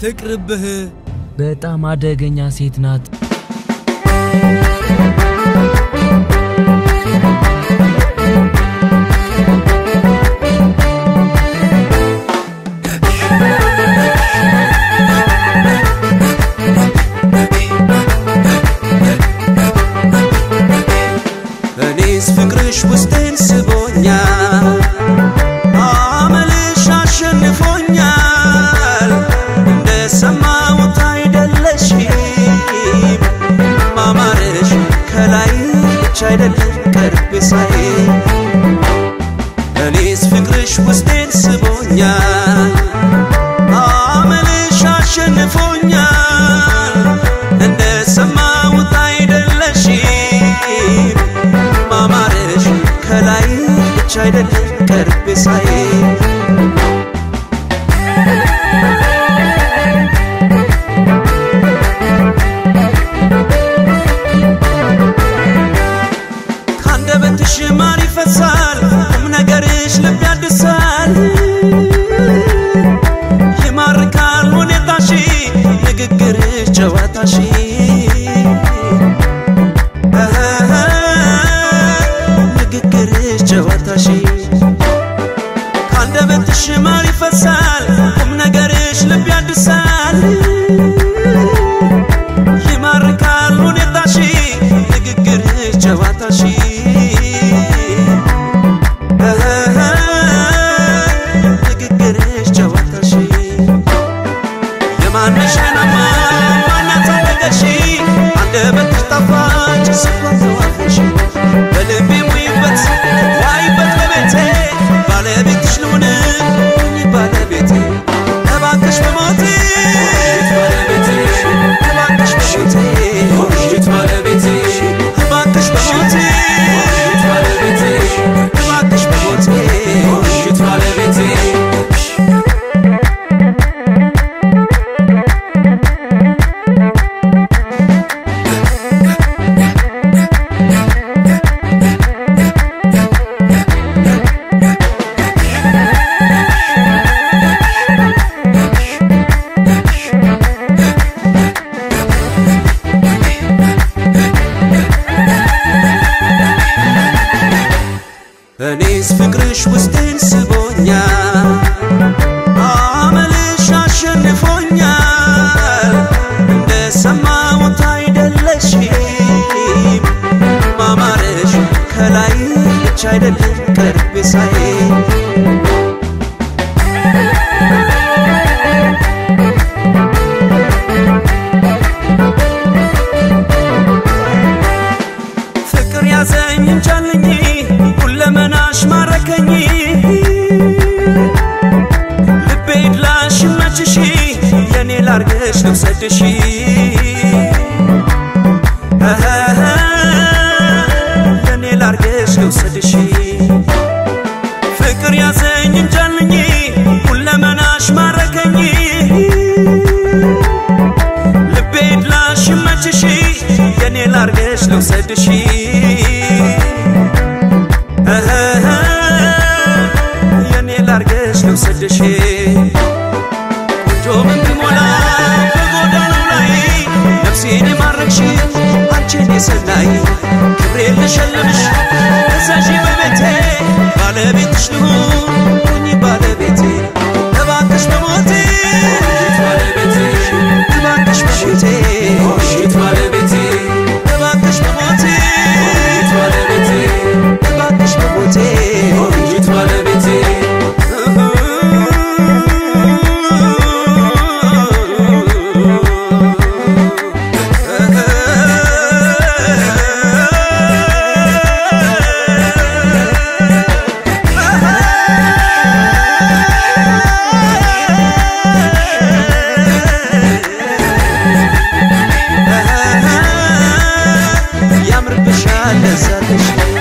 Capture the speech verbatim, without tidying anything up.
تقرب به بتا ما دغنيا سيت نات بنيس فكرش وستين سبونيا عملش عشان فونيا بنيس فكرش وستين سبونيا عملش عشان فونيا اندسما وتايدلشي ما مارش كلاي تشايدل كرب صاي I'm not